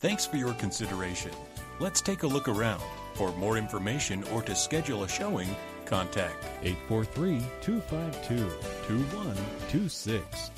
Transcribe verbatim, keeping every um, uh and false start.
Thanks for your consideration. Let's take a look around. For more information or to schedule a showing, contact eight four three, two five two, two one two six.